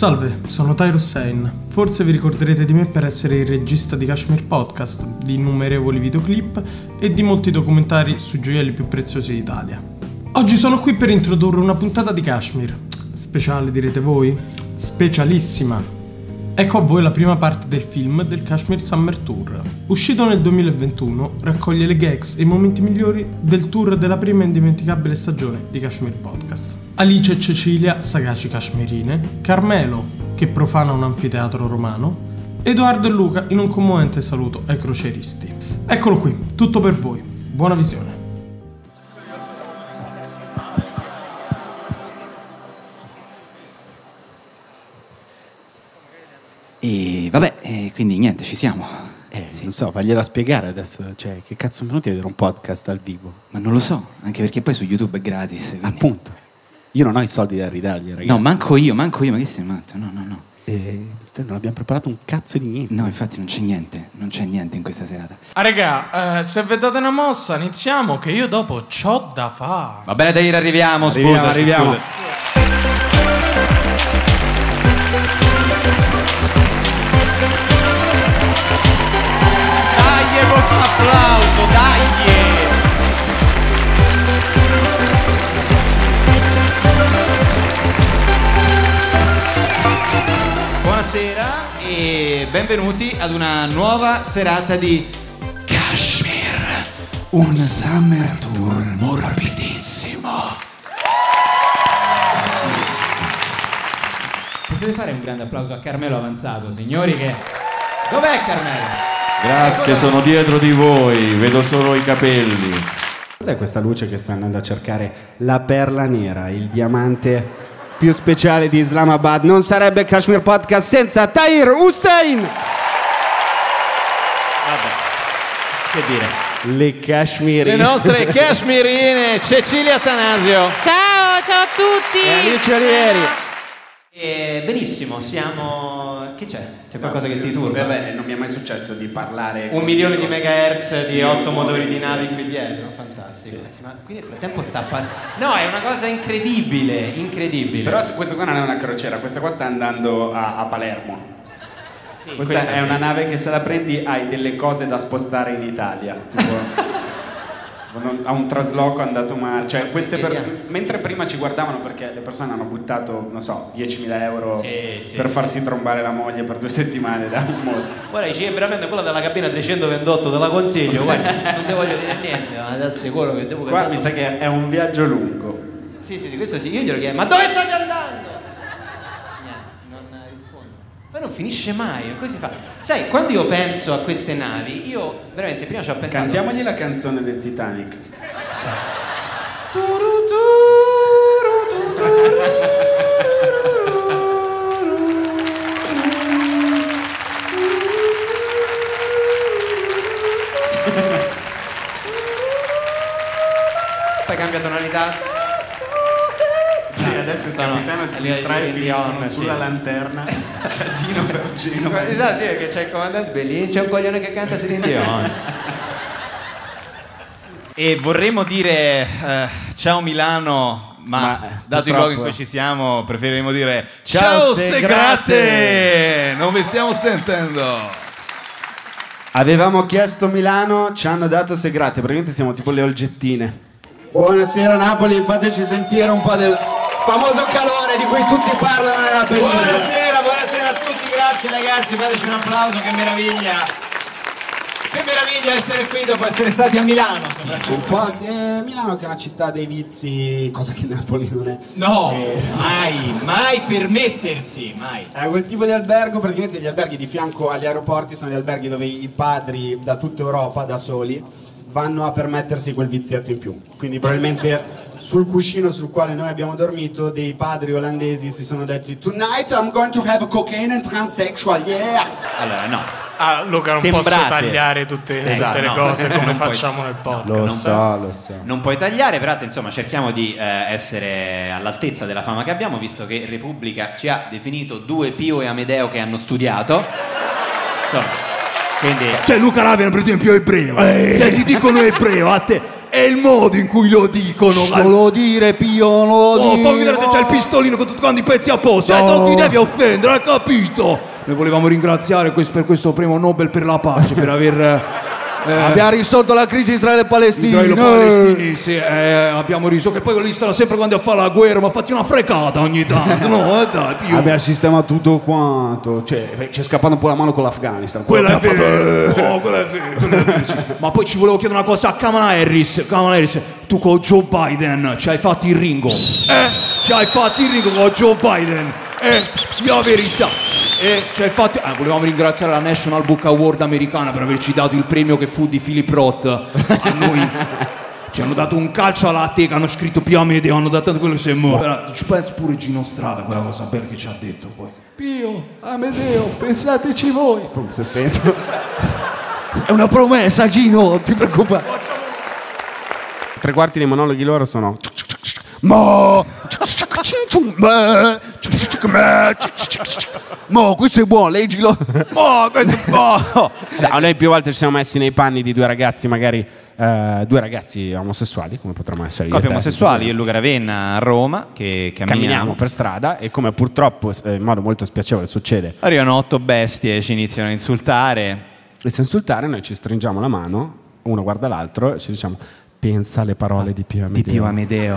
Salve, sono Tahir Hussain. Forse vi ricorderete di me per essere il regista di Cachemire Podcast, di innumerevoli videoclip e di molti documentari sui gioielli più preziosi d'Italia. Oggi sono qui per introdurre una puntata di Cachemire. Speciale direte voi? Specialissima! Ecco a voi la prima parte del film del Cachemire Summer Tour. Uscito nel 2021, raccoglie le gags e i momenti migliori del tour della prima indimenticabile stagione di Cachemire Podcast. Alice e Cecilia, sagaci cashmerine, Carmelo, che profana un anfiteatro romano, Edoardo e Luca in un commovente saluto ai crocieristi. Eccolo qui, tutto per voi. Buona visione. E vabbè, quindi niente, ci siamo. Sì. Non so, fagliela spiegare adesso, cioè che cazzo sono venuti a vedere un podcast al vivo? Ma non lo so, anche perché poi su YouTube è gratis. Quindi... Appunto. Io non ho i soldi da ridargli, ragazzi. No, manco io, ma che sei matto? No. Non abbiamo preparato un cazzo di niente. No, infatti non c'è niente in questa serata. Ah, raga, se vi date una mossa, iniziamo, che io dopo c'ho da fa. Va bene, Tahir, arriviamo. Applauso, dai! Buonasera e benvenuti ad una nuova serata di Cachemire, un summer tour morbidissimo. Potete fare un grande applauso a Carmelo Avanzato, signori, che... Dov'è Carmelo? Grazie, sono dietro di voi, vedo solo i capelli. Cos'è questa luce che sta andando a cercare la perla nera, il diamante più speciale di Islamabad? Non sarebbe Cachemire Podcast senza Tahir Hussain! Vabbè, che dire, le cashmirine. Le nostre cashmirine, Cecilia Tanasio. Ciao a tutti! E Alice Olivieri. Benissimo, siamo... Che c'è? C'è qualcosa che ti turba? Vabbè, non mi è mai successo di parlare... 1 milione di megahertz di 8 motori di navi qui dietro, fantastico. Sì. Ma quindi nel frattempo sta parlando... No, è una cosa incredibile. Però questa qua non è una crociera, questa qua sta andando a Palermo. Sì, questa è una nave che se la prendi hai delle cose da spostare in Italia, tipo... Ha un trasloco andato male, cioè, mentre prima ci guardavano perché le persone hanno buttato, non so, 10.000 euro per farsi trombare la moglie per 2 settimane da un mozzo. Guarda, dici veramente quella della cabina 328 te la consiglio, guarda, non ti voglio dire niente, ma dal sicuro che devo guardare. Qua mi sa che è un viaggio lungo. Sì, questo sì, io glielo chiedo, ma dove state andando? Non rispondo. Poi non finisce mai, così fa. Sai, quando io penso a queste navi, io veramente prima ci ho pensato... Cantiamogli la canzone del Titanic. Poi cambia tonalità. Adesso il capitano si distrae e finiscono sulla lanterna. Casino per Genova. Esatto, sì, perché c'è il comandante Bellini, c'è un coglione che canta Celine Dion. E vorremmo dire ciao Milano, ma dato il luogo in cui ci siamo preferiremmo dire ciao Segrate, non vi stiamo sentendo. Avevamo chiesto Milano, ci hanno dato Segrate, praticamente siamo tipo le olgettine. Buonasera Napoli, fateci sentire un po' del... famoso calore di cui tutti parlano nella penisola. Buonasera a tutti, grazie ragazzi, fateci un applauso, che meraviglia essere qui dopo essere stati a Milano. Un po' sì, Milano che è una città dei vizi, cosa che Napoli non è. No, mai permettersi, mai. È quel tipo di albergo, praticamente gli alberghi di fianco agli aeroporti sono gli alberghi dove i padri da tutta Europa, da soli, vanno a permettersi quel vizietto in più, quindi probabilmente... Sul cuscino sul quale noi abbiamo dormito, dei padri olandesi si sono detti "Tonight I'm going to have cocaine and transsexual, yeah!" Allora, no. Ah, Luca, non posso tagliare tutte le cose come facciamo nel podcast. Lo so. Non puoi tagliare, però insomma cerchiamo di essere all'altezza della fama che abbiamo, visto che Repubblica ci ha definito 2 Pio e Amedeo che hanno studiato. Insomma, quindi... Cioè Luca Ravenna per esempio è ebreo. Se ti dicono ebreo, a te... è il modo in cui lo dicono. Non lo dire, Pio, non lo dire. Fammi vedere se c'è il pistolino con tutti quanti i pezzi a posto. Non ti devi offendere, hai capito? Noi volevamo ringraziare per questo premio Nobel per la pace, per aver... abbiamo risolto la crisi israelo-palestina. Israelo-palestina, sì, abbiamo risolto. Che poi lì starà sempre quando a fare la guerra, ma fatti una frecata ogni tanto, no? Dai, Pio. Abbiamo sistemato tutto quanto. Cioè, c'è scappando un po' la mano con l'Afghanistan. Quella è vera. Sì. Ma poi ci volevo chiedere una cosa a Kamala Harris. Tu con Joe Biden ci hai fatto il ringo. Ci hai fatto il ringo con Joe Biden. La verità. Volevamo ringraziare la National Book Award americana per averci dato il premio che fu di Philip Roth. A noi ci hanno dato un calcio alla teca, hanno scritto Pio e Amedeo, hanno dato quello che si è morto. Ci penso pure Gino Strada, quella cosa bella che ci ha detto poi. Pio, Amedeo, pensateci voi. È una promessa, Gino, non ti preoccupare. Tre quarti dei monologhi loro sono... questo è buono, leggilo. Questo è buono. No, noi più volte ci siamo messi nei panni di due ragazzi, magari due ragazzi omosessuali, come potremmo essere io. Coppie omosessuali, io e Luca Ravenna a Roma, che camminiamo per strada e come purtroppo in modo molto spiacevole succede. Arrivano 8 bestie e ci iniziano a insultare. E se insultare noi ci stringiamo la mano, uno guarda l'altro e ci diciamo... Pensa alle parole di Pio Amedeo.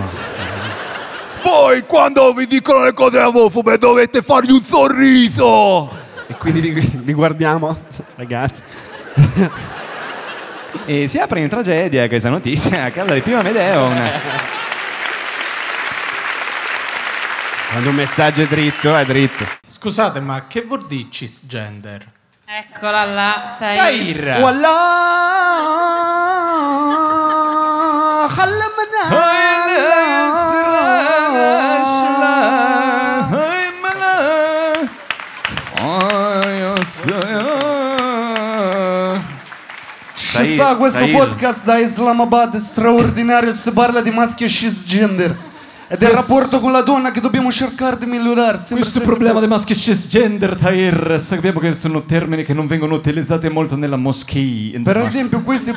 Voi quando vi dicono le cose omofobe dovete fargli un sorriso. E quindi li guardiamo, ragazzi. E si apre in tragedia questa notizia a causa di Pio Amedeo. Quando un messaggio è dritto, è dritto. Scusate, ma che vuol dire cisgender? Eccola là, Tahir. Ci sta questo podcast da Islamabad straordinario, si parla di maschio cisgender e del rapporto con la donna che dobbiamo cercare di migliorarsi. Questo problema dei maschi cisgender, Tahir, sappiamo che sono termini che non vengono utilizzati molto nella moschea. Per esempio questi...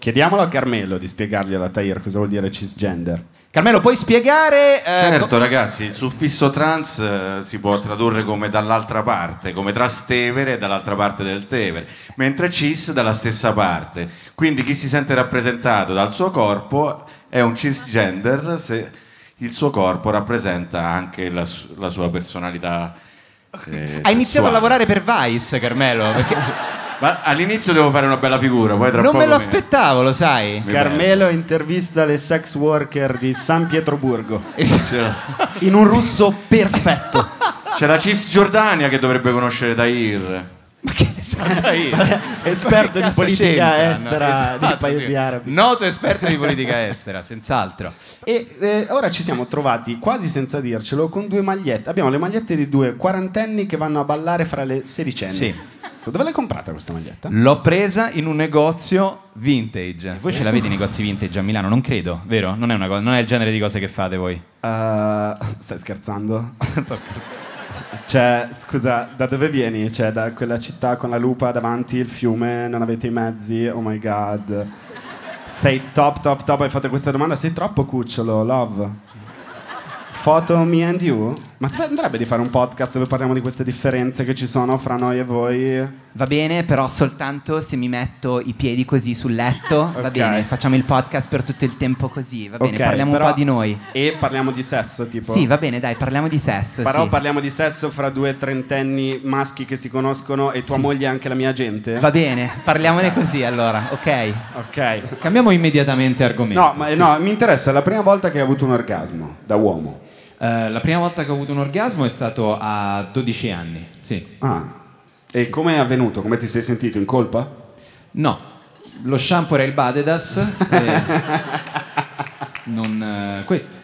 Chiediamolo a Carmelo di spiegarglielo a Tahir cosa vuol dire cisgender. Carmelo, puoi spiegare? Certo, ragazzi, il suffisso trans si può tradurre come dall'altra parte, come Trastevere dall'altra parte del Tevere, mentre cis dalla stessa parte. Quindi chi si sente rappresentato dal suo corpo è un cisgender se il suo corpo rappresenta anche la sua personalità. Ha iniziato a lavorare per Vice, Carmelo, perché... Ma all'inizio devo fare una bella figura, poi tra poco... Non me lo aspettavo, lo sai. Carmelo intervista le sex worker di San Pietroburgo. In un russo perfetto. C'è la Cisgiordania che dovrebbe conoscere Tahir. Ma che ne sa Tahir? Esperto di politica estera dei paesi arabi. Noto esperto di politica estera, senz'altro. E ora ci siamo trovati, quasi senza dircelo, con due magliette. Abbiamo le magliette di due quarantenni che vanno a ballare fra le sedicenni. Sì. Dove l'hai comprata questa maglietta? L'ho presa in un negozio vintage. Voi ce l'avete i negozi vintage a Milano? Non credo, vero? Non è il genere di cose che fate voi. Stai scherzando? Cioè, scusa, da dove vieni? Cioè, da quella città con la lupa davanti, il fiume, non avete i mezzi? Oh my god. Sei top, hai fatto questa domanda? Sei troppo cucciolo, love. Foto me and you? Ma ti andrebbe di fare un podcast dove parliamo di queste differenze che ci sono fra noi e voi? Va bene, però soltanto se mi metto i piedi così sul letto. Okay. Va bene, facciamo il podcast per tutto il tempo così. Va bene, okay, parliamo un po' di noi. E parliamo di sesso, tipo? Sì, va bene, dai, parliamo di sesso. Però parliamo di sesso fra due trentenni maschi che si conoscono e tua moglie è anche la mia gente? Va bene, parliamone così allora, ok? Ok. Cambiamo immediatamente argomento. No, ma no, mi interessa, la prima volta che hai avuto un orgasmo da uomo. La prima volta che ho avuto un orgasmo è stato a 12 anni, sì. Ah, e come è avvenuto? Come ti sei sentito? In colpa? No, lo shampoo era il Badedas.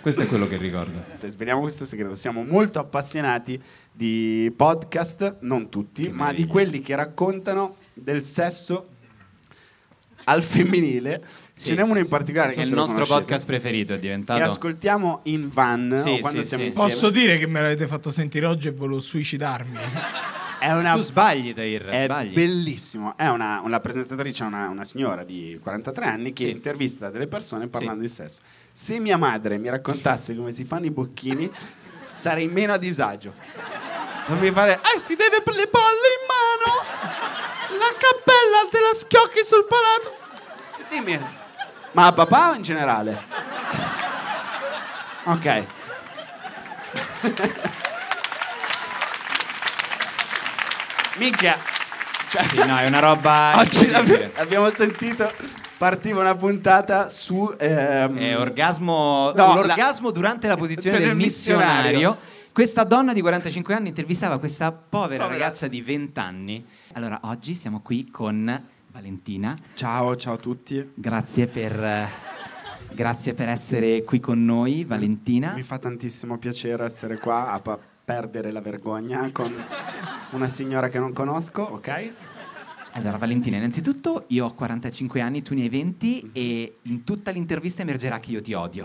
Questo è quello che ricordo. Sveliamo questo segreto, siamo molto appassionati di podcast, non tutti, ma di quelli che raccontano del sesso al femminile. Ce n'è uno in particolare che è il nostro podcast preferito, è diventato... Che ascoltiamo in van o quando siamo insieme. Posso dire che me l'avete fatto sentire oggi e volevo suicidarmi. è una... Tu sbagli, Tahir, è sbagli. Bellissimo. È una presentatrice, una signora di 43 anni che intervista delle persone parlando di sesso. Se mia madre mi raccontasse come si fanno i bocchini, sarei meno a disagio. Non mi pare... si deve le palle in mano! La cappella te la schiocchi sul palato! Dimmi, ma a papà o in generale? Ok. Minchia, cioè, sì, no, è una roba. Oggi abbiamo sentito. Partiva una puntata su orgasmo, no, l'orgasmo durante la posizione del missionario. Questa donna di 45 anni intervistava questa povera ragazza di 20 anni. Allora, oggi siamo qui con Valentina. Ciao, ciao a tutti. Grazie per essere qui con noi, Valentina. Mi fa tantissimo piacere essere qua a perdere la vergogna con una signora che non conosco, ok? Allora, Valentina, innanzitutto io ho 45 anni, tu ne hai 20 e in tutta l'intervista emergerà che io ti odio.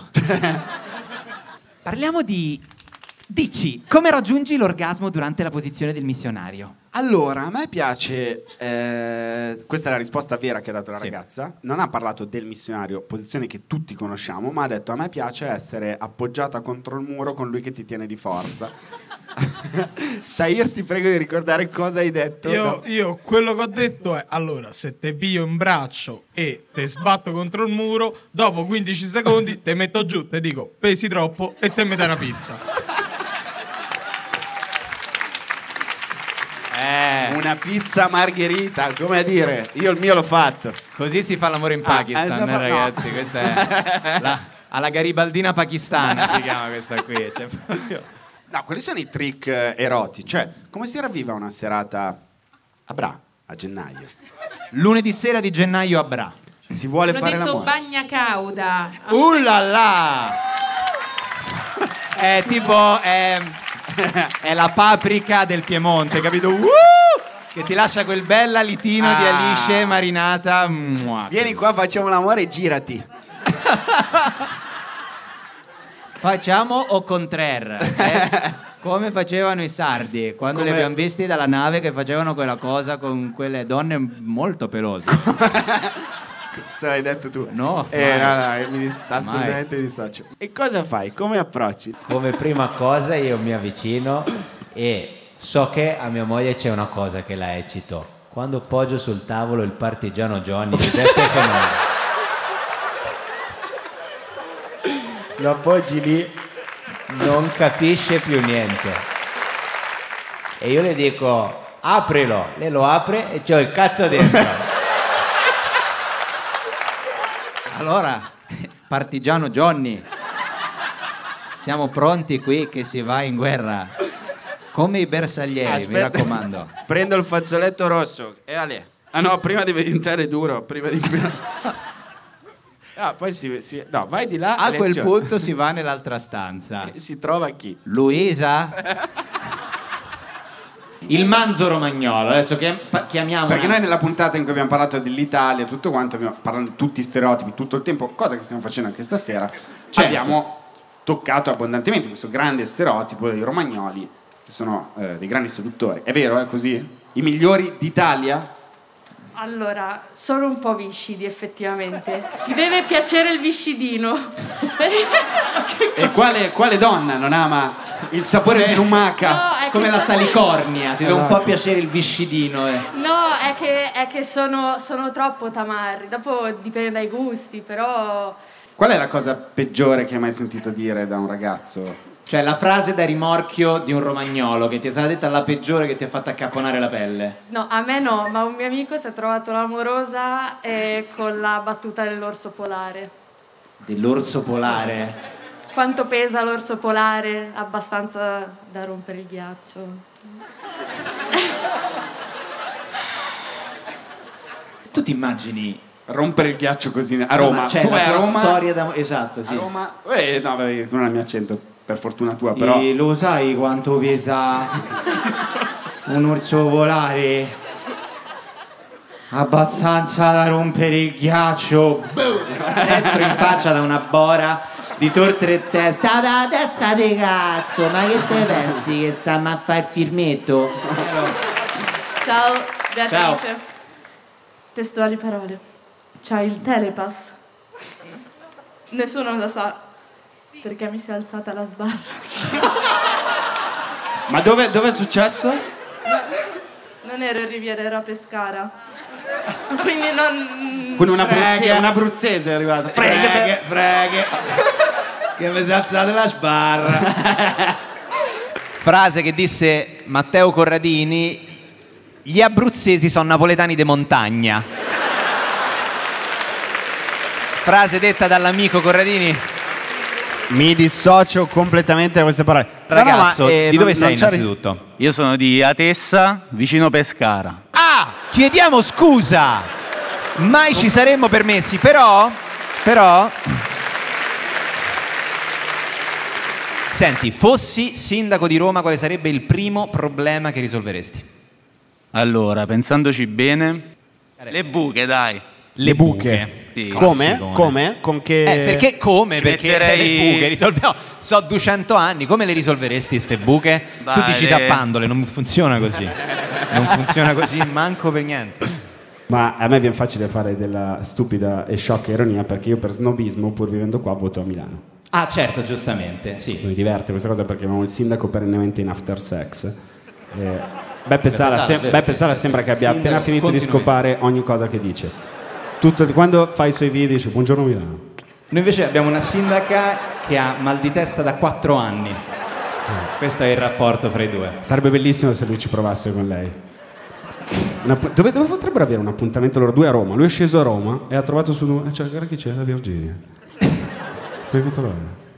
Parliamo di... Dici, come raggiungi l'orgasmo durante la posizione del missionario? Allora, a me piace... questa è la risposta vera che ha dato la ragazza. Non ha parlato del missionario, posizione che tutti conosciamo, ma ha detto: a me piace essere appoggiata contro il muro con lui che ti tiene di forza. Tahir, ti prego di ricordare cosa hai detto. Io quello che ho detto è: allora, se te pio in braccio e te sbatto contro il muro, dopo 15 secondi te metto giù, te dico pesi troppo e te mi dai una pizza. Una pizza margherita, come a dire, io il mio l'ho fatto. Così si fa l'amore in Pakistan, ragazzi, no. Questa è alla garibaldina pakistana si chiama questa qui. Cioè, proprio... No, quelli sono i trick erotici, cioè come si ravviva una serata a Bra a gennaio? Lunedì sera di gennaio a Bra. Si vuole fare l'amore. L'ho detto bagna cauda. Ullala! È tipo... è la paprika del Piemonte, capito? Che ti lascia quel bel alitino di Alice marinata. Vieni qua, facciamo l'amore e girati. Facciamo o contrar, come facevano i sardi quando li abbiamo visti dalla nave, che facevano quella cosa con quelle donne molto pelose. Se l'hai detto tu. No, no, mi assolutamente dissocio. E cosa fai? Come approcci? Come prima cosa io mi avvicino e so che a mia moglie c'è una cosa che la eccito: quando poggio sul tavolo il partigiano Johnny di Beppe Sala. Lo appoggi lì, non capisce più niente. E io le dico aprilo, lei lo apre e c'ho il cazzo dentro. Allora, partigiano Johnny, siamo pronti qui che si va in guerra, come i bersaglieri. Aspetta, mi raccomando. Prendo il fazzoletto rosso e Ale. Ah no, prima deve diventare duro, prima di... Ah, poi no, vai di là. A quel punto si va nell'altra stanza. Si trova chi? Luisa? Il manzo romagnolo, adesso chiamiamo... Perché noi nella puntata in cui abbiamo parlato dell'Italia, tutto quanto, abbiamo parlato di tutti i stereotipi, tutto il tempo, cosa che stiamo facendo anche stasera, abbiamo toccato abbondantemente questo grande stereotipo dei romagnoli, che sono dei grandi seduttori. È vero, è così? I migliori d'Italia? Allora, sono un po' viscidi, effettivamente. Ti deve piacere il viscidino. E quale donna non ama... Il sapore di lumaca, no, come la salicornia, ti deve un po' piacere il viscidino. No, è che sono troppo tamarri, dopo dipende dai gusti, però... Qual è la cosa peggiore che hai mai sentito dire da un ragazzo? Cioè la frase da rimorchio di un romagnolo che ti è stata detta, la peggiore che ti ha fatto accaponare la pelle? No, a me no, ma un mio amico si è trovato l'amorosa con la battuta dell'orso polare. Dell'orso polare? Quanto pesa l'orso polare? Abbastanza da rompere il ghiaccio. Tu ti immagini rompere il ghiaccio così a Roma? No, cioè, tu a Roma? Storia da... Esatto, sì. A Roma? No, tu non hai il mio accento, per fortuna tua, però. E lo sai quanto pesa un orso polare? Abbastanza da rompere il ghiaccio. Destro in faccia da una bora. Di tortere e testa, la testa di cazzo, ma che te pensi che sta a fare il firmetto? Ciao, Beatrice. Ciao. Testuali parole. C'hai il telepass? Nessuno lo sa, sì. Perché mi si è alzata la sbarra. Ma dove è successo? Non ero in Riviera, ero a Pescara. Quindi non... Con un abruzzese è arrivato. Freghe. Che mi si è alzata la sbarra. Frase che disse Matteo Corradini: gli abruzzesi sono napoletani de montagna. Frase detta dall'amico Corradini. Mi dissocio completamente da queste parole. Ragazzo, di dove sei innanzitutto? Io sono di Atessa, vicino Pescara. Ah, chiediamo scusa. Mai ci saremmo permessi, però... Senti, fossi sindaco di Roma, quale sarebbe il primo problema che risolveresti? Allora, pensandoci bene... Le buche, dai. Le buche? Sì. Come? Con che... perché come? Ci perché metterei... le buche risolviamo... So 200 anni, come le risolveresti queste buche? Vai, tu dici tappandole, non funziona così. Non funziona così, manco per niente. Ma a me è ben facile fare della stupida e sciocca ironia, perché io per snobismo, pur vivendo qua, voto a Milano. Ah certo, giustamente, sì. Mi diverte questa cosa perché abbiamo il sindaco perennemente in after sex. Beppe Sala sembra che abbia appena finito di scopare ogni cosa che dice. Quando fa i suoi video dice buongiorno Milano. Noi invece abbiamo una sindaca che ha mal di testa da 4 anni. Questo è il rapporto fra i due. Sarebbe bellissimo se lui ci provasse con lei. Dove potrebbero avere un appuntamento loro due a Roma? Lui è sceso a Roma e ha trovato su... guarda chi c'è, la Virginia.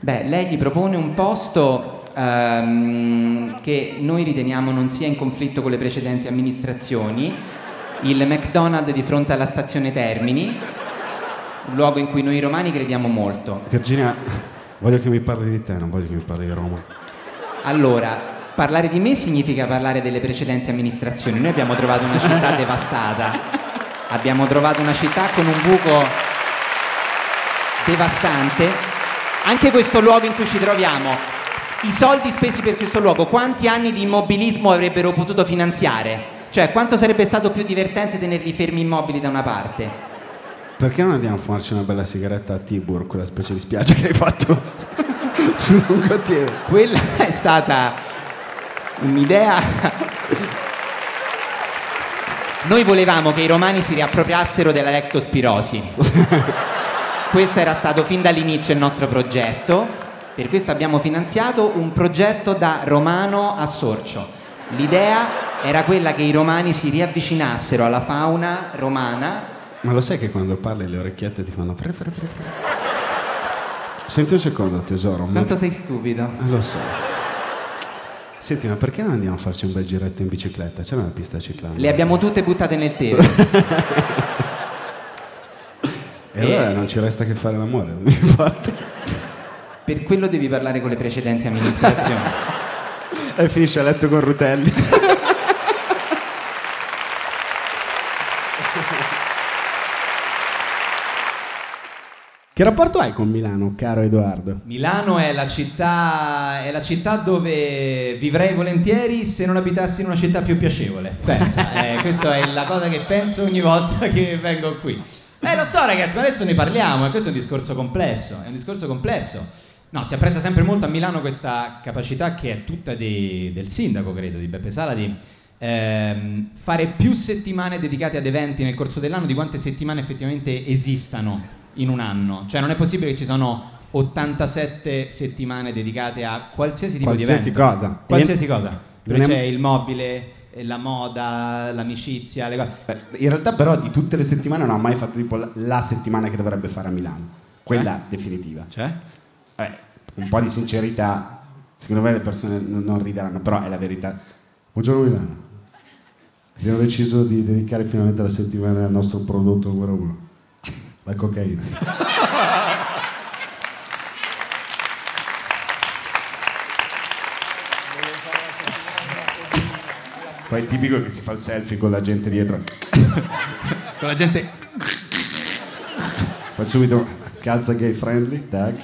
Beh, lei gli propone un posto che noi riteniamo non sia in conflitto con le precedenti amministrazioni, il McDonald's di fronte alla stazione Termini, un luogo in cui noi romani crediamo molto. Virginia, voglio che mi parli di te, non voglio che mi parli di Roma. Allora, parlare di me significa parlare delle precedenti amministrazioni. Noi abbiamo trovato una città devastata, abbiamo trovato una città con un buco devastante. Anche questo luogo in cui ci troviamo, i soldi spesi per questo luogo, quanti anni di immobilismo avrebbero potuto finanziare? Cioè, quanto sarebbe stato più divertente tenerli fermi immobili da una parte? Perché non andiamo a farci una bella sigaretta a Tibur, quella specie di spiaggia che hai fatto su un cantiere? Quella è stata un'idea. Noi volevamo che i romani si riappropriassero della leptospirosi. Questo era stato fin dall'inizio il nostro progetto, per questo abbiamo finanziato un progetto da romano a Sorcio. L'idea era quella che i romani si riavvicinassero alla fauna romana. Ma lo sai che quando parli le orecchiette ti fanno fre. Senti un secondo tesoro. Quanto sei stupido. Lo so. Senti, ma perché non andiamo a farci un bel giretto in bicicletta? C'è una pista ciclabile. Le abbiamo tutte buttate nel telo. E allora non ci resta che fare l'amore, infatti. Per quello devi parlare con le precedenti amministrazioni. E finisce a letto con Rutelli. Che rapporto hai con Milano, caro Edoardo? Milano è la città dove vivrei volentieri se non abitassi in una città più piacevole. Pensa, questa è la cosa che penso ogni volta che vengo qui. Lo so ragazzi, ma adesso ne parliamo, e questo è un discorso complesso, No, si apprezza sempre molto a Milano questa capacità che è tutta del sindaco, credo, di Beppe Sala, di fare più settimane dedicate ad eventi nel corso dell'anno di quante settimane effettivamente esistano in un anno. Cioè non è possibile che ci sono 87 settimane dedicate a qualsiasi tipo di evento. Qualsiasi cosa. Perché c'è il mobile... la moda, l'amicizia, le cose. In realtà però di tutte le settimane non ho mai fatto tipo la settimana che dovrebbe fare a Milano, quella definitiva. Cioè? Un po' di sincerità, secondo me le persone non rideranno, però è la verità. Buongiorno Milano, abbiamo deciso di dedicare finalmente la settimana al nostro prodotto numero 1, la cocaina. Poi è tipico che si fa il selfie con la gente dietro. Con la gente... Poi subito calza gay friendly, tag.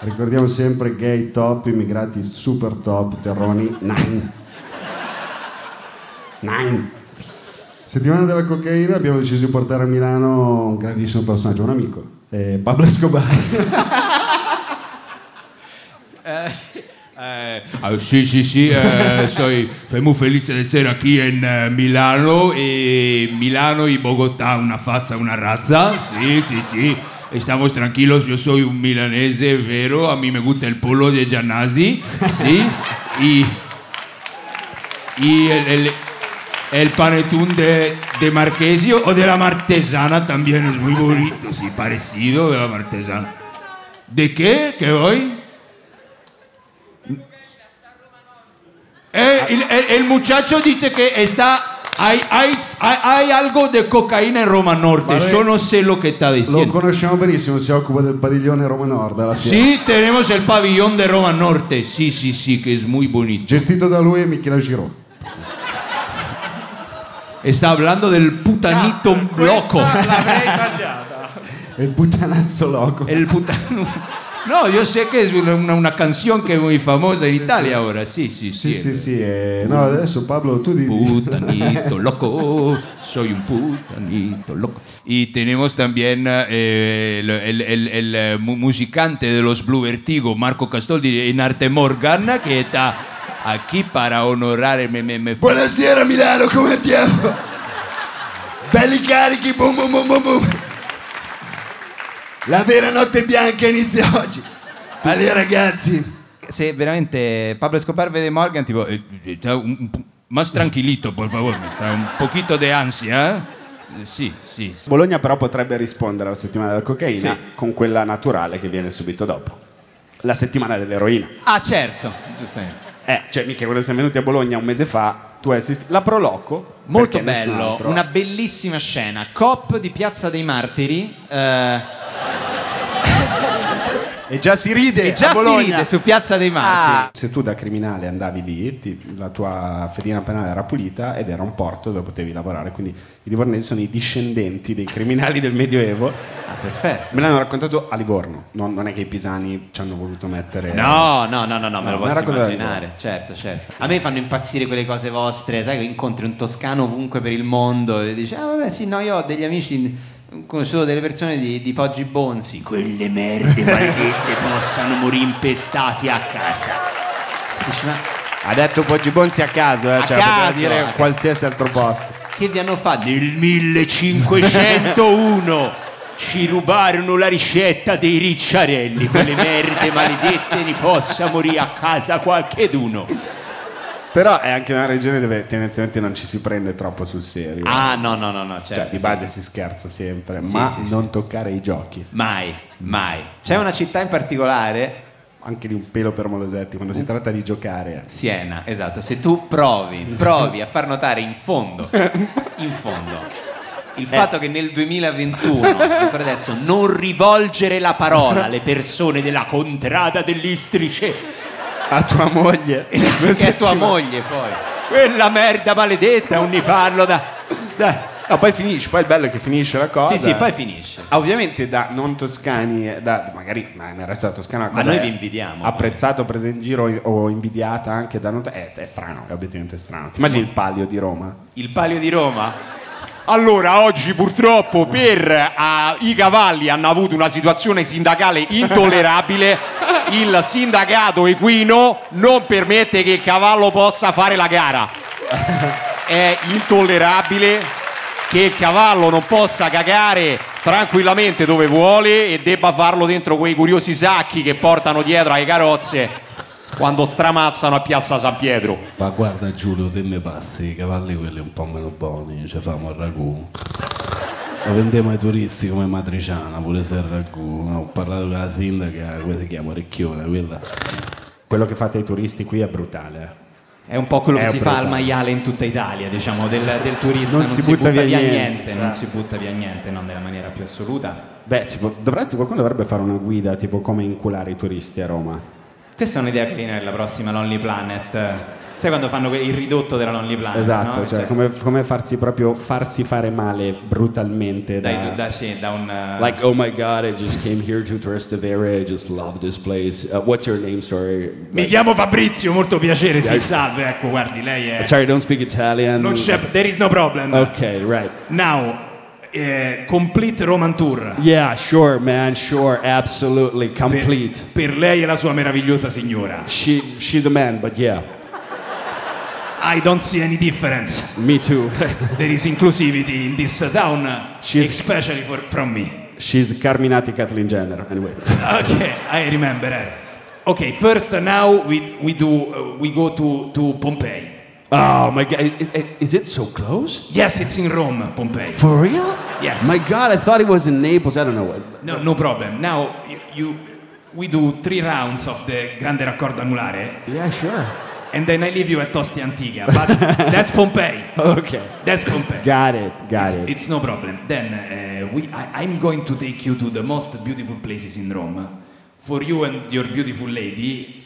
Ricordiamo sempre gay top, immigrati super top, terroni, nine. Nine. Settimana della cocaina, abbiamo deciso di portare a Milano un grandissimo personaggio, un amico, Pablo Escobar. Soy muy feliz de ser aquí en Milano, y Milano y Bogotá una faza, una razza, sí, estamos tranquilos, yo soy un milanese vero, a mí me gusta el polo de Giannazzi, sí, y el panetón de Marquesio o de la Martesana también es muy bonito, sí, parecido de la Martesana. ¿De qué? ¿Qué voy? El muchacho dice que está hay algo de cocaína en Roma Norte. Vale. Yo no sé lo que está diciendo. Lo conocemos benissimo, si occupa del padiglione Roma Nord alla fiera. Sí, tenemos el pabellón de Roma Norte. Sí, que es muy bonito. Gestito da lui Michele Girò. Está hablando del putanito loco. L'avrei tagliata. El putanazzo loco. El putanazzo. No, io so che è una canzone che è molto famosa in Italia ora, sì. No, adesso Pablo, tu dici... Putanito loco, soy un putanito loco. Y tenemos también el musicante de los Blue Vertigo, Marco Castoldi, en Arte Morgan, che está aquí para honorar... Buonasera Milano, come andiamo? Belli carichi, boom. La vera notte bianca inizia oggi. Allora ragazzi, se veramente Pablo Escobar vede Morgan tipo más tranquillito, por favor, mi sta un pochito de ansia, eh? Sì. Bologna però potrebbe rispondere alla settimana della cocaina con quella naturale che viene subito dopo, la settimana dell'eroina. Ah certo, giustamente. Cioè mica quando siamo venuti a Bologna un mese fa. Tu assisti la Proloco, molto bello, una bellissima scena, COP di Piazza dei Martiri, e già si ride, e già si ride su Piazza dei Martiri. Se tu da criminale andavi lì, la tua fedina penale era pulita ed era un porto dove potevi lavorare, quindi i livornesi sono i discendenti dei criminali del Medioevo. Perfetto, me l'hanno raccontato a Livorno, non è che i pisani ci hanno voluto mettere. No, me lo posso immaginare, certo. A me fanno impazzire quelle cose vostre, sai, che incontri un toscano ovunque per il mondo e dici io ho degli amici, conosciuto delle persone di Poggi Bonzi, quelle merde maledette possano morire impestati a casa. Dici, ma... ha detto Poggi Bonzi a caso, poteva dire a qualsiasi altro posto. Che vi hanno fatto? Nel 1501 ci rubarono la ricetta dei ricciarelli, quelle merde maledette, ne possa morire a casa qualcheduno. Però è anche una regione dove tendenzialmente non ci si prende troppo sul serio. No, certo, cioè di base si scherza sempre, ma non toccare i giochi. Mai. C'è una città in particolare, anche di un pelo per Molosetti, quando si tratta di giocare. Siena, esatto. Se tu provi a far notare in fondo il fatto che nel 2021 per adesso non rivolgere la parola alle persone della contrada dell'Istrice, a tua moglie, che è tua moglie, poi quella merda maledetta, non ne parlo da. No, poi finisce, poi il bello è che finisce la cosa. Sì, poi finisce. Ovviamente da non toscani, magari nel resto della Toscana la cosa, ma noi vi invidiamo. Apprezzato, preso in giro o invidiata anche da non è strano, è obiettivamente strano. Ti immagini il Palio di Roma? Il Palio di Roma? Allora, oggi purtroppo i cavalli hanno avuto una situazione sindacale intollerabile. Il sindacato equino non permette che il cavallo possa fare la gara. È intollerabile che il cavallo non possa cagare tranquillamente dove vuole e debba farlo dentro quei curiosi sacchi che portano dietro alle carrozze quando stramazzano a Piazza San Pietro. Ma guarda Giulio, te me passi i cavalli quelli un po' meno buoni, ci famo il ragù, lo vendiamo ai turisti come matriciana, pure se il ragù. Ho parlato con la sindaca, come si chiama, Orecchione, quella. Quello che fate ai turisti qui è brutale. È un po' quello che si fa al maiale in tutta Italia, diciamo, del turista. Non si butta via niente. Cioè. Non si butta via niente, non nella maniera più assoluta. Beh, qualcuno dovrebbe fare una guida tipo come inculare i turisti a Roma. Questa è un'idea carina per la prossima Lonely Planet. Sai quando fanno il ridotto della Lonely Planet? Esatto, no? Cioè, come farsi proprio farsi fare male brutalmente da un like, oh my god, I just came here to Trastevere, I just love this place. What's your name, sorry? Mi chiamo Fabrizio, molto piacere, si salve. Ecco, guardi, lei è sorry, don't speak Italian. Non c'è, there is no problem. Ok, right. Now complete Roman tour. Yeah, sure man, sure, absolutely, complete. Per lei e la sua meravigliosa signora. She's a man, but yeah. I don't see any difference. Me too. There is inclusivity in this town, especially from me. She's Carminati Kathleen Jenner, anyway. Okay, I remember her. Okay, first now we go to Pompeii. Oh my god, is it so close? Yes, it's in Rome, Pompeii. For real? Yes. My god, I thought it was in Naples, I don't know what. No, no problem. Now, we do 3 rounds of the Grande Raccordo Anulare. Yeah, sure. And then I leave you at Ostia Antica, but that's Pompeii. Okay. That's Pompeii. Got it. It's no problem. Then, I'm going to take you to the most beautiful places in Rome. For you and your beautiful lady...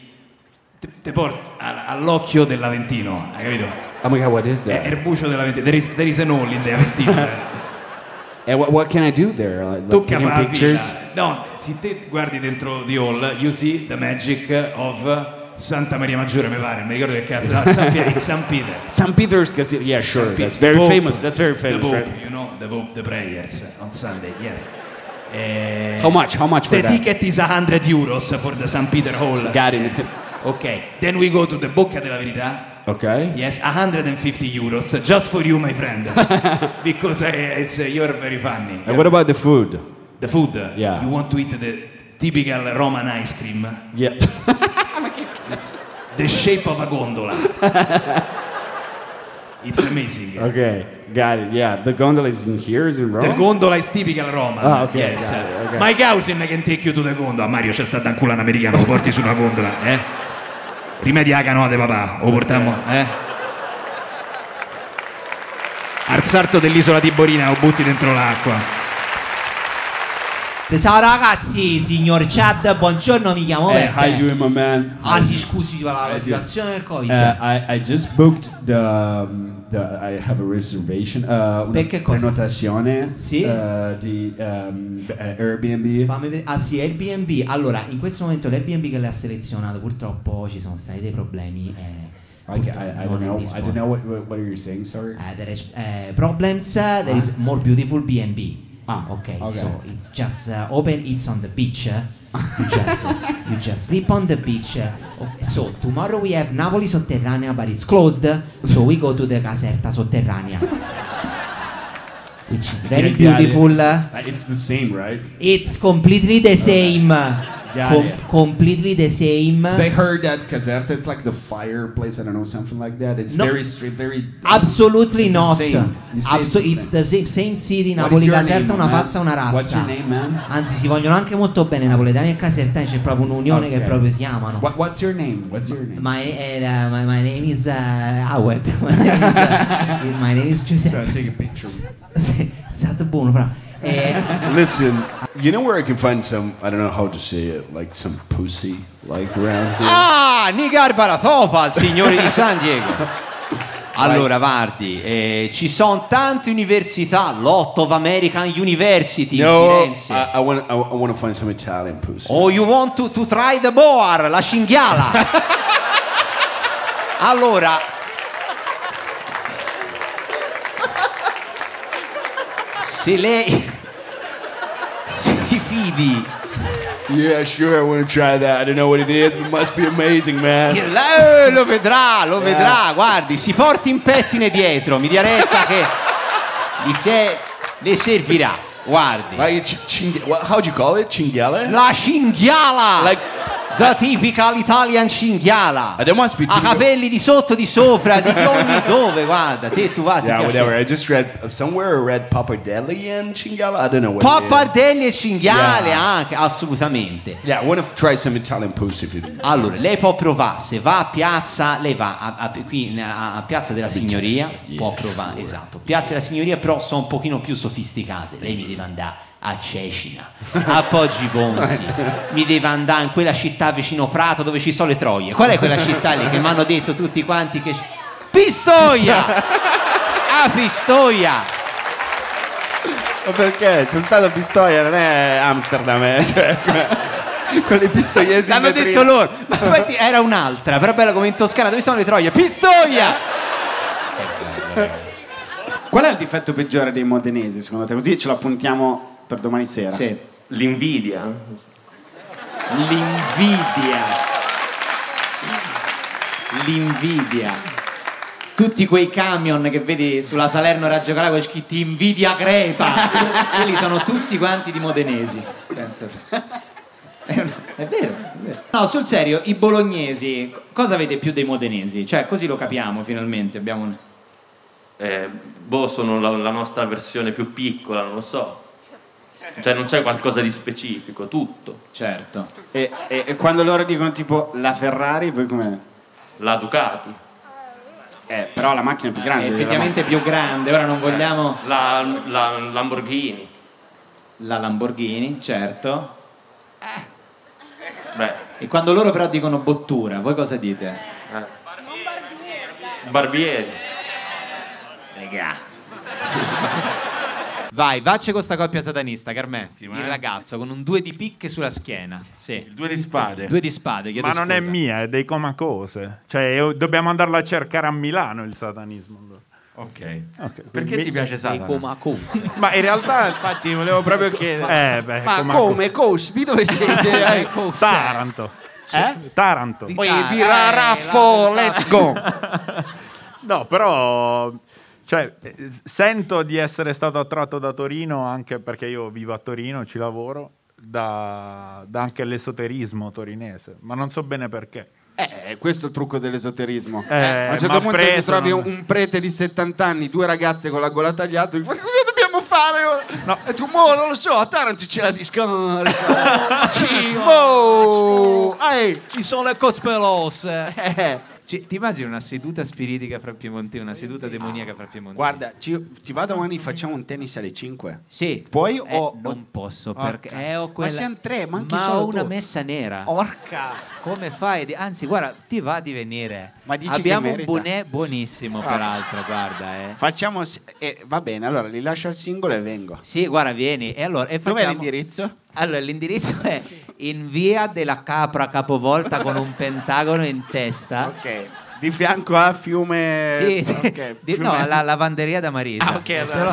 Te porto all'occhio dell'Aventino, hai capito? Oh my god, what is that? È il bucio dell'Aventino. There is an hole in the Aventino. And what can I do there? Like, tocca fare pictures? No, se te guardi dentro the hole, you see the magic of Santa Maria Maggiore, mi pare, non mi ricordo che cazzo. It's St. Peter. St. Peter's Cathedral, yeah, sure. That's very Pope, famous. That's very famous. The Pope, right? You know, the Pope, the prayers on Sunday, yes. How much for that? The ticket is €100 for the St. Peter Hall. Got it. Yes. Okay, then we go to the Bocca della Verità. Okay. Yes, €150 just for you, my friend, because you're very funny. And what about the food? The food. Yeah. You want to eat the typical Roman ice cream? Yeah. The shape of a gondola. It's amazing. Okay, got it. Yeah, the gondola is in here, is in Rome. The gondola is typical Roma. Ah, okay. Yes. Okay. My cousin can take you to the gondola. Mario, c'è stato un culo in americano. Lo porti su una gondola, eh? Rimedia a canoa di papà, lo portiamo, eh? Al sarto dell'isola Tiborina lo butti dentro l'acqua. Ciao ragazzi, signor Chad, buongiorno, mi chiamo Beppe. How you doing, my man? Ah sì, scusi per la situazione del Covid. I just booked I have a reservation, una prenotazione, sì? Di Airbnb. Ah sì, Airbnb. Allora, in questo momento l'Airbnb che le ha selezionato, purtroppo ci sono stati dei problemi. I don't know what are you saying, sorry? There is problems, there is more beautiful B&B. Ah, okay, so it's just open, it's on the beach. You just sleep on the beach. Okay, so tomorrow we have Napoli Sotterranea, but it's closed. So we go to the Caserta Sotterranea, which is very beautiful. It's the same, right? It's completely the same. Completely the same. They heard that Caserta, it's like the fireplace, I don't know, something like that. It's no, very strict, very... Absolutely it's not. It's the same city, Napoli Caserta, una pazza, una razza. What's your name, man? Anzi, si vogliono anche molto bene napoletani e casertani, c'è proprio un'unione che proprio si amano. What's your name? What's your name? My name is Howard. My name is Giuseppe. So take a picture. Stato buono, fra. Listen, you know where I can find some, I don't know how to say it, like some pussy, like around here? Ah, Nigar Baratopa, il signore di San Diego. Allora, guardi, ci sono tante università, lot of American University in Firenze. I want to find some Italian pussy. Oh, you want to try the boar, la cinghiala? Allora... Se lei si fidi. Yeah, sure, I want to try that. I don't know what it is, but it must be amazing, man. Lo vedrà, guardi, si porti in pettine dietro, mi dia retta che le servirà, guardi. Like how do you call it? Cinghiale? La cinghiala! Like the typical Italian cinghiala. Ha capelli di sotto, di sopra, di ogni dove, guarda. Te tu vai. Yeah, whatever. I just read somewhere Pappardelle cinghiala. I don't know what. Pappardelle cinghiale anche, assolutamente. Yeah, I want to try some Italian pussy. Allora, lei può provare, se va a piazza, lei va qui a Piazza della Signoria, può provare, esatto. Piazza della Signoria però sono un pochino più sofisticate. Lei mi deve andare a Cecina, a Poggi Bonzi, mi devo andare in quella città vicino Prato dove ci sono le troie. Qual è quella città lì che mi hanno detto tutti quanti che... Pistoia! A Pistoia! Ma perché? C'è stato Pistoia, non è Amsterdam, cioè... Quelli pistoiesi l'hanno detto loro, ma infatti era un'altra, però bella come in Toscana dove sono le troie. Pistoia! Qual è il difetto peggiore dei modenesi secondo te? Così ce l'appuntiamo per domani sera. Sì. L'invidia. L'invidia. Tutti quei camion che vedi sulla Salerno-Reggio Calabria c'è chi ti invidia crepa. Quelli sono tutti quanti di modenesi. Pensa. È vero, è vero. No, sul serio, i bolognesi cosa avete più dei modenesi? Cioè, così lo capiamo finalmente. Abbiamo un... sono la nostra versione più piccola, non lo so. Cioè, non c'è qualcosa di specifico, tutto. Certo. E quando loro dicono tipo la Ferrari, poi com'è? La Ducati. Però la macchina è più grande. Effettivamente è più grande, ora non vogliamo... La Lamborghini. La Lamborghini, certo. Beh. E quando loro però dicono bottura, voi cosa dite? Barbieri. Regà. Vai, vacce con sta coppia satanista, Carmè. Sì, il ragazzo con un 2 di picche sulla schiena. Sì. Il 2 di spade. 2 di spade, chiedo scusa. Ma non è mia, è dei Comacose. Cioè, dobbiamo andarlo a cercare a Milano il satanismo. Ok. Perché ti piace Satana? Ma in realtà, infatti, volevo proprio chiedere. Come coach? Di dove siete? Taranto. Taranto. Poi di Raffo, let's go. No, però cioè, sento di essere stato attratto da Torino anche perché io vivo a Torino, ci lavoro, da anche l'esoterismo torinese, ma non so bene perché. Questo è il trucco dell'esoterismo. A un certo punto ti trovi un prete di 70 anni, 2 ragazze con la gola tagliata, e cosa dobbiamo fare ora? No. E tu, non lo so, a Taranto c'è la discarica. Ci sono le cospe rosse. Ti immagini una seduta spiritica fra Piemonte, una seduta demoniaca fra Piemonte? Guarda, ti vado domani, facciamo un tennis alle 5? Sì. Poi non posso perché ho quella... Ma siamo 3, manchi solo ho una messa nera. Orca! Come fai? Anzi, guarda, ti va di venire. Ma dici abbiamo un bonnet buonissimo, peraltro, guarda. Facciamo... va bene, allora li lascio al singolo e vengo. Sì, guarda, vieni. E allora, dov'è l'indirizzo? Allora, l'indirizzo è in via della Capra capovolta con un pentagono in testa. Ok. Di fianco a Fiume... Sì, Fiume... No, la lavanderia da Marisa. Allora.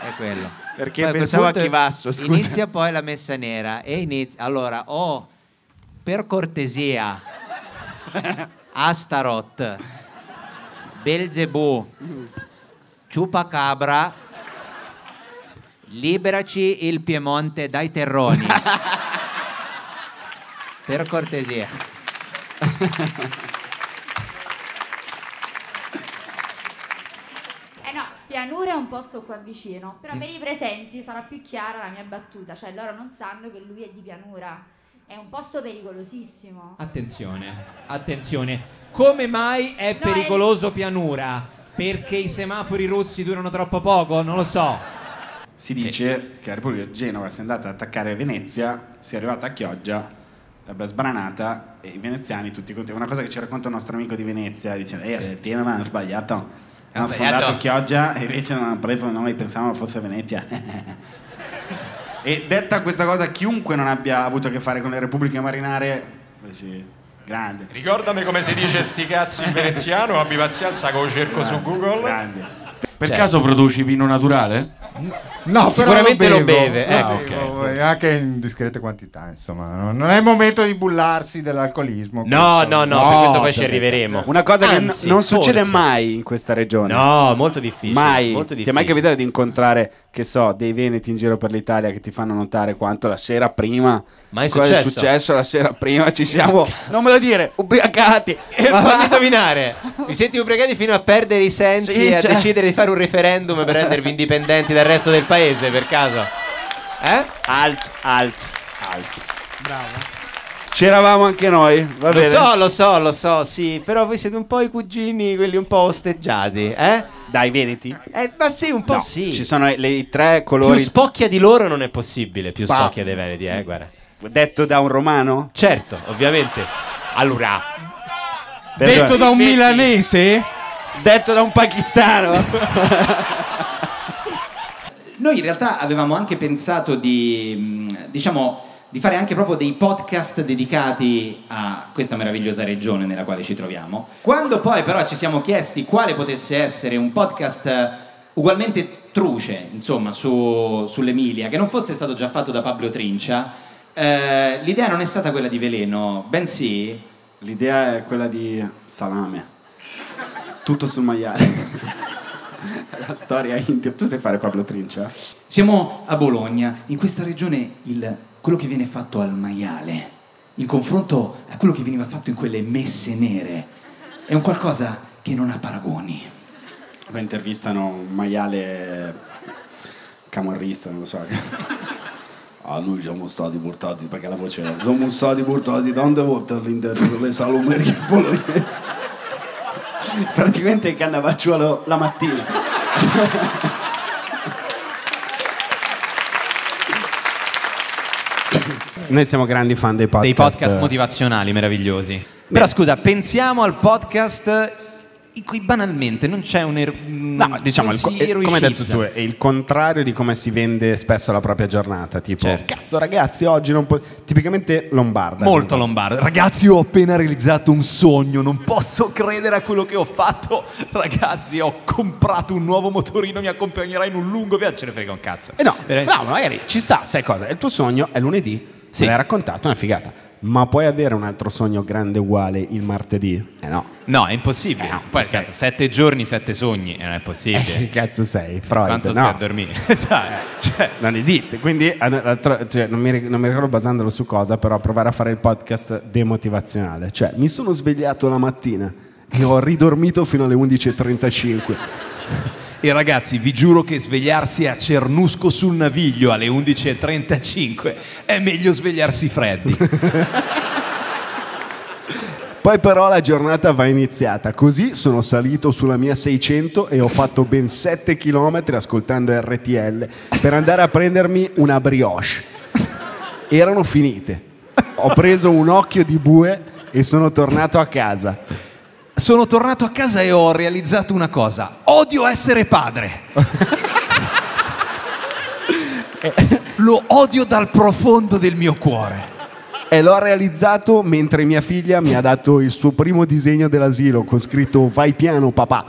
È quello. Perché poi pensavo a Chivasso, scusa. Inizia poi la messa nera e inizia... Allora, per cortesia, Astaroth, Belzebù, Ciupacabra, liberaci il Piemonte dai terroni. Per cortesia. No, Pianura è un posto qua vicino. Però per i presenti sarà più chiara la mia battuta. Cioè loro non sanno che lui è di Pianura. È un posto pericolosissimo. Attenzione. Come mai è pericoloso Pianura? Perché i semafori rossi durano troppo poco? Non lo so. Si dice che la Repubblica di Genova, se è andata ad attaccare Venezia, si è arrivata a Chioggia, l'abbia sbranata e i veneziani tutti contenti. Una cosa che ci racconta un nostro amico di Venezia, dicendo Genova hanno sbagliato, hanno fondato Chioggia e invece non hanno preso il nome e pensavano fosse Venezia. E detta questa cosa, chiunque non abbia avuto a che fare con le Repubbliche Marinare, sì. Grande. Ricordami come si dice sti cazzi in veneziano, abbi pazienza che lo cerco grande, su Google. Grande. Per caso produci vino naturale? No, sicuramente lo beve. Anche in discrete quantità, insomma. Non è il momento di bullarsi dell'alcolismo. No, per questo poi ci arriveremo. Una cosa che non succede mai in questa regione. No, molto difficile. Mai. Molto difficile. Ti è mai capitato di incontrare, che so, dei veneti in giro per l'Italia che ti fanno notare quanto la sera prima... Cosa è successo la sera prima? Ci siamo, non me lo dire, ubriacati. E fammi indovinare. Vi siete ubriacati fino a perdere i sensi e a decidere di fare un referendum per rendervi indipendenti dal resto del paese, per caso? Alt. Bravo. C'eravamo anche noi, va bene? Lo so, sì, però voi siete un po' i cugini, quelli un po' osteggiati, eh? Dai, veneti. Ma sì, un po' no, sì. Ci sono i tre colori. Più spocchia di loro non è possibile, più spocchia dei veneti, guarda. Detto da un romano? Certo, ovviamente. Allora. Detto da un milanese? Detto da un pakistano. Noi in realtà avevamo anche pensato di fare anche proprio dei podcast dedicati a questa meravigliosa regione nella quale ci troviamo. Quando poi però ci siamo chiesti quale potesse essere un podcast ugualmente truce, insomma, sull'Emilia, che non fosse stato già fatto da Pablo Trincia, l'idea non è stata quella di Veleno, bensì... L'idea è quella di salame. Tutto sul maiale. La storia intima. Tu sai fare Pablo Trincia? Siamo a Bologna. In questa regione quello che viene fatto al maiale in confronto a quello che veniva fatto in quelle messe nere è un qualcosa che non ha paragoni. Poi intervistano un maiale camorrista, non lo so. Noi siamo stati portati, perché la voce era, siamo stati portati tante volte all'interno delle salumerie bolognesi. Praticamente il Cannavacciuolo la mattina. Noi siamo grandi fan dei podcast. Dei podcast motivazionali meravigliosi. Beh. Però scusa, pensiamo al podcast in cui banalmente non c'è un no, diciamo, come hai detto tu, è il contrario di come si vende spesso la propria giornata. Tipo, cazzo ragazzi, oggi non può... Tipicamente lombarda. Molto lombarda. Ragazzi, ho appena realizzato un sogno, non posso credere a quello che ho fatto. Ragazzi, ho comprato un nuovo motorino, mi accompagnerà in un lungo viaggio. Ce ne frega un cazzo. E no, veramente. No, magari ci sta, sai cosa? Il tuo sogno è lunedì, sì. Me l'hai raccontato, è una figata. Ma puoi avere un altro sogno grande uguale il martedì? No. No, è impossibile. No, poi cazzo, 7 giorni, 7 sogni, non è possibile. Che cazzo sei, Freud? Quanto stai a dormire? Dai, cioè. Non esiste. Quindi cioè, non mi ricordo basandolo su cosa, però provare a fare il podcast demotivazionale. Cioè, mi sono svegliato la mattina e ho ridormito fino alle 11:35. E ragazzi, vi giuro che svegliarsi a Cernusco sul Naviglio alle 11:35 è meglio svegliarsi freddi. Poi però la giornata va iniziata. Così sono salito sulla mia 600 e ho fatto ben 7 km ascoltando RTL per andare a prendermi una brioche. Erano finite. Ho preso un occhio di bue e sono tornato a casa. Sono tornato a casa e ho realizzato una cosa. Odio essere padre. Lo odio dal profondo del mio cuore. E l'ho realizzato mentre mia figlia mi ha dato il suo primo disegno dell'asilo con scritto "Vai piano papà".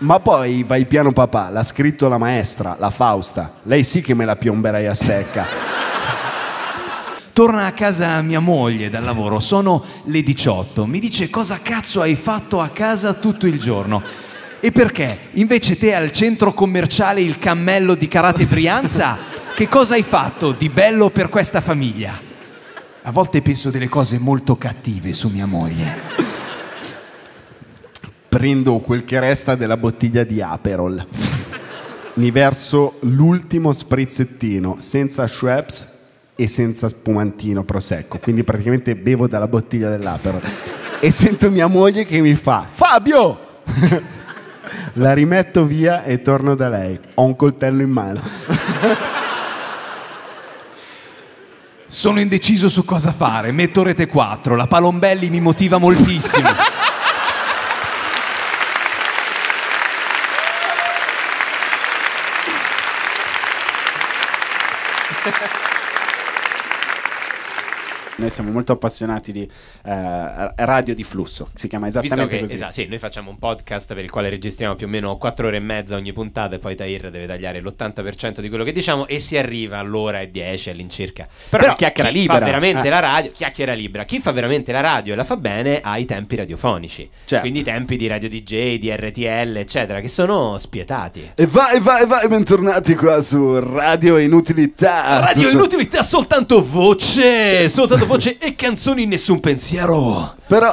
Ma poi "Vai piano papà" l'ha scritto la maestra, la Fausta. Lei sì che me la piomberei a stecca. Torna a casa mia moglie dal lavoro, sono le 18, mi dice "cosa cazzo hai fatto a casa tutto il giorno? E perché? Invece te al centro commerciale Il Cammello di Carate Brianza, che cosa hai fatto di bello per questa famiglia?" A volte penso delle cose molto cattive su mia moglie. Prendo quel che resta della bottiglia di Aperol, mi verso l'ultimo sprizzettino, senza Schweppes e senza spumantino prosecco, quindi praticamente bevo dalla bottiglia dell'Aperol e sento mia moglie che mi fa "Fabio!" La rimetto via e torno da lei, ho un coltello in mano. Sono indeciso su cosa fare, metto Rete 4, la Palombelli mi motiva moltissimo. Noi siamo molto appassionati di radio di flusso, si chiama esattamente così. Esatto, sì, noi facciamo un podcast per il quale registriamo più o meno 4 ore e mezza ogni puntata e poi Tahir deve tagliare l'80% di quello che diciamo e si arriva all'ora e 10 all'incirca. Però chiacchiera libera. Fa veramente la radio, chiacchiera libera. Chi fa veramente la radio e la fa bene ha i tempi radiofonici, certo. Quindi i tempi di Radio DJ, di RTL, eccetera, che sono spietati. E vai, bentornati qua su Radio Inutilità. Radio Inutilità, soltanto voce, soltanto voce e canzoni, nessun pensiero. Però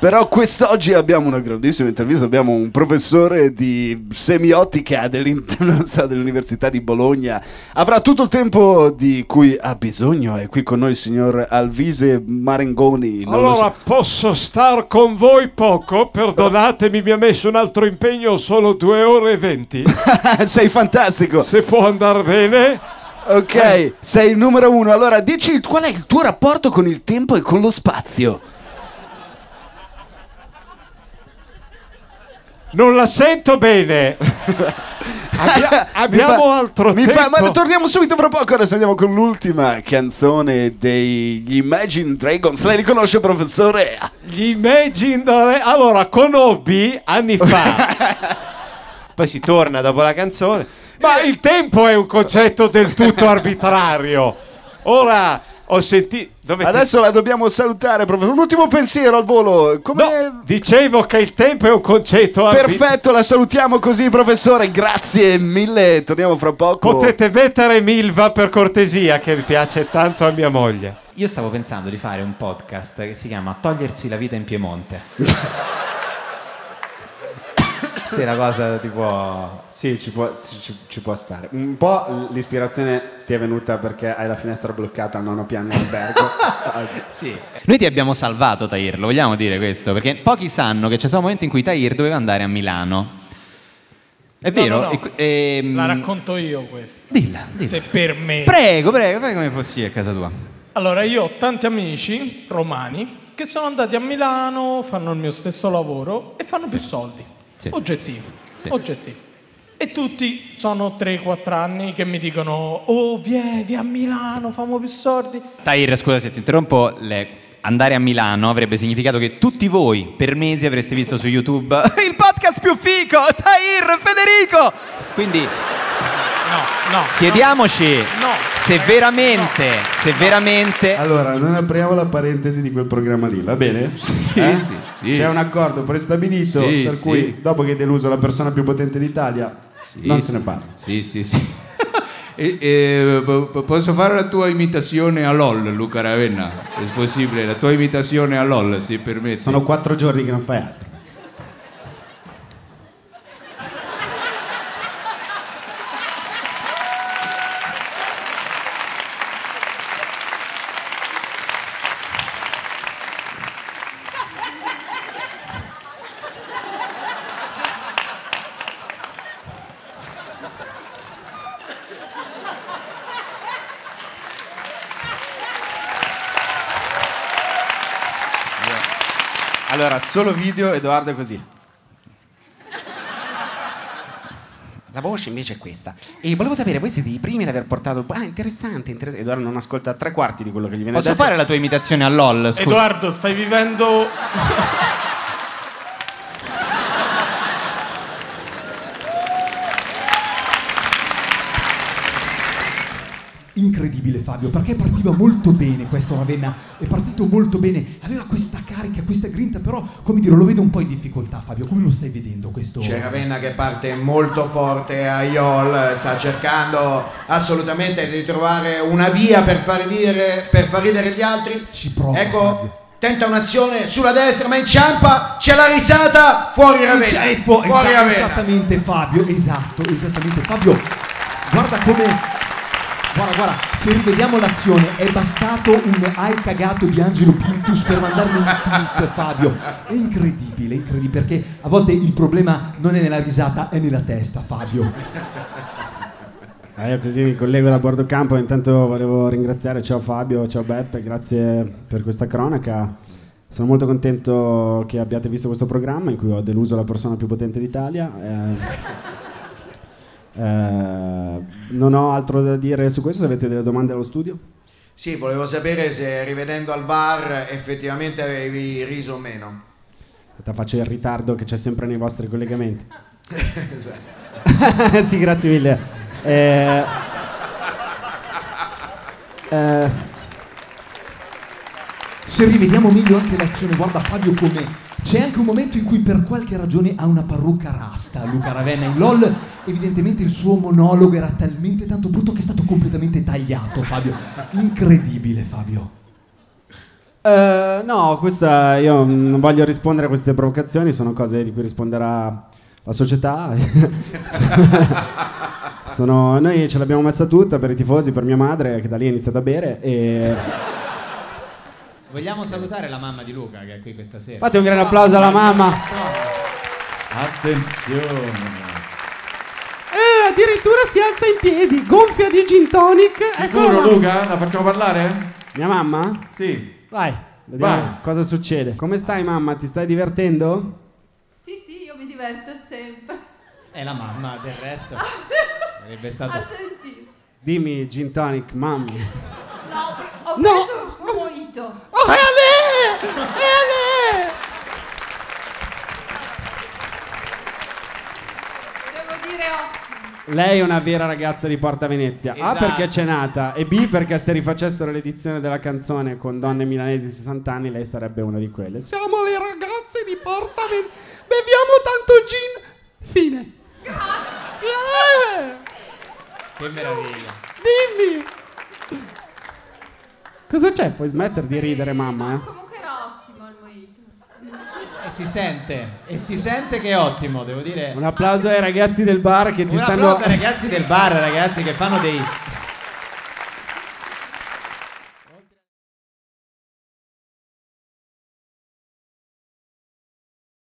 Però quest'oggi abbiamo una grandissima intervista, abbiamo un professore di semiotica dell'Università di Bologna, avrà tutto il tempo di cui ha bisogno, è qui con noi il signor Alvise Marengoni. Allora, posso star con voi poco? Perdonatemi, mi ha messo un altro impegno, solo 2 ore e 20. Sei fantastico! Se può andare bene... Ok, sei il numero uno, allora dici qual è il tuo rapporto con il tempo e con lo spazio? Non la sento bene. Abbiamo altro tempo. Ma torniamo subito fra poco. Adesso andiamo con l'ultima canzone degli Imagine Dragons. Lei li conosce, professore? Gli Imagine Dragons. Allora, conobbi anni fa. Poi si torna dopo la canzone. Ma il tempo è un concetto del tutto arbitrario. Ora... ho sentito... Adesso la dobbiamo salutare, professore. Un ultimo pensiero al volo. No, dicevo che il tempo è un concetto... Perfetto, la salutiamo così, professore. Grazie mille, torniamo fra poco. Potete mettere Milva per cortesia, che mi piace tanto a mia moglie. Io stavo pensando di fare un podcast che si chiama Togliersi la vita in Piemonte. Sì, una cosa tipo... Sì, ci può stare. Un po' l'ispirazione... Ti è venuta perché hai la finestra bloccata al 9° piano dell'albergo. Sì. Noi ti abbiamo salvato, Tahir, lo vogliamo dire questo? Perché pochi sanno che c'è stato un momento in cui Tahir doveva andare a Milano. È vero? No. La racconto io questa. Dilla. Se per me. Prego, prego, fai come fossi a casa tua. Allora, io ho tanti amici romani che sono andati a Milano, fanno il mio stesso lavoro e fanno più soldi. Sì. Oggettivo. E tutti sono 3-4 anni che mi dicono: oh, vieni a Milano, famo più soldi. Tahir, scusa se ti interrompo, andare a Milano avrebbe significato che tutti voi per mesi avreste visto su YouTube il podcast più fico, Tahir, Federico. Quindi no, chiediamoci se veramente... Allora, non apriamo la parentesi di quel programma lì, va bene? Sì. C'è un accordo prestabilito per cui dopo che hai deluso la persona più potente d'Italia... Non se ne parla. Sì. Posso fare la tua imitazione a LOL, Luca Ravenna? È possibile? La tua imitazione a LOL, se permetti. Sono 4 giorni che non fai altro. Allora, solo video, Edoardo è così. La voce invece è questa. E volevo sapere, voi siete i primi ad aver portato... Ah, interessante. Edoardo non ascolta 3/4 di quello che gli viene detto. Posso fare la tua imitazione a LOL? Scusa. Edoardo, stai vivendo... Incredibile, Fabio, perché partiva molto bene questo Ravenna, è partito molto bene, aveva questa carica, questa grinta, però, come dire, lo vedo un po' in difficoltà. Fabio, come lo stai vedendo questo? C'è Ravenna che parte molto forte a IOL, sta cercando assolutamente di trovare una via per far ridere gli altri. Ci prova, ecco, Fabio. Tenta un'azione sulla destra, ma inciampa, c'è la risata, fuori Ravenna, fuori Ravenna. Esattamente, Fabio, esattamente, Fabio, guarda come... Guarda, se rivediamo l'azione, è bastato un "hai cagato" di Angelo Pintus per mandarmi un tweet, Fabio. È incredibile, perché a volte il problema non è nella risata, è nella testa, Fabio. Io così mi collego da bordo campo, intanto volevo ringraziare, ciao Fabio, ciao Beppe, grazie per questa cronaca. Sono molto contento che abbiate visto questo programma in cui ho deluso la persona più potente d'Italia. Non ho altro da dire su questo. Se avete delle domande allo studio? Sì, volevo sapere se rivedendo al VAR effettivamente avevi riso o meno. Faccio il ritardo che c'è sempre nei vostri collegamenti. Sì, grazie mille. Se rivediamo meglio anche l'azione, guarda Fabio come... C'è anche un momento in cui per qualche ragione ha una parrucca rasta Luca Ravenna in LOL. Evidentemente il suo monologo era talmente tanto brutto che è stato completamente tagliato, Fabio. Incredibile, Fabio. No, questa io non voglio rispondere a queste provocazioni, sono cose di cui risponderà la società. Noi ce l'abbiamo messa tutta per i tifosi, per mia madre che da lì ha iniziato a bere e... Vogliamo salutare la mamma di Luca che è qui questa sera. Fate un gran applauso alla mamma. No. Attenzione. Addirittura si alza in piedi, gonfia di gin tonic. Sicuro Luca? La facciamo parlare? Mia mamma? Sì. Vai, vediamo cosa succede. Come stai mamma? Ti stai divertendo? Sì, sì, io mi diverto sempre. È la mamma, del resto. Sarebbe stato... A sentirti. Dimmi gin tonic, mamma. No, ho preso un mojito. Oh, è Ale! È Ale! Devo dire lei è una vera ragazza di Porta Venezia. Esatto. A perché c'è nata e B perché se rifacessero l'edizione della canzone con donne milanesi di 60 anni lei sarebbe una di quelle. Siamo le ragazze di Porta Venezia, beviamo tanto gin. Fine. Grazie. Che meraviglia. Dimmi cosa c'è? Puoi smettere di ridere mamma, eh? Comunque era ottimo il mojito. E si sente che è ottimo, devo dire. Un applauso ai ragazzi del bar che ti stanno... Un applauso ai ragazzi del bar, ragazzi, che fanno dei...